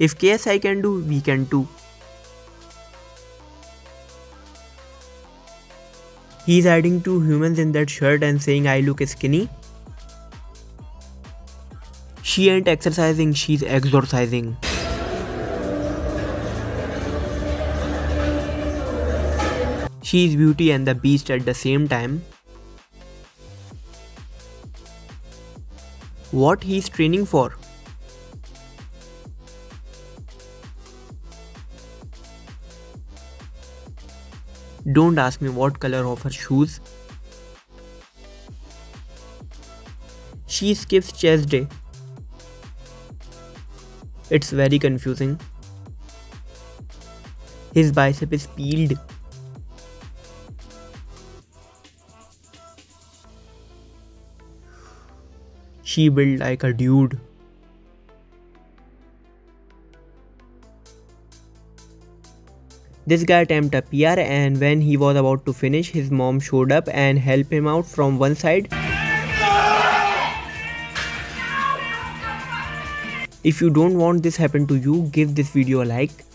If KSI can do, we can too. He's adding two humans in that shirt and saying I look skinny. She ain't exercising, she's exorcising. She's Beauty and the Beast at the same time. What he's training for? Don't ask me what color of her shoes. She skips chess day. It's very confusing. His bicep is peeled. She built like a dude. This guy attempted a PR, and when he was about to finish, his mom showed up and helped him out from one side. If you don't want this happen to you, give this video a like.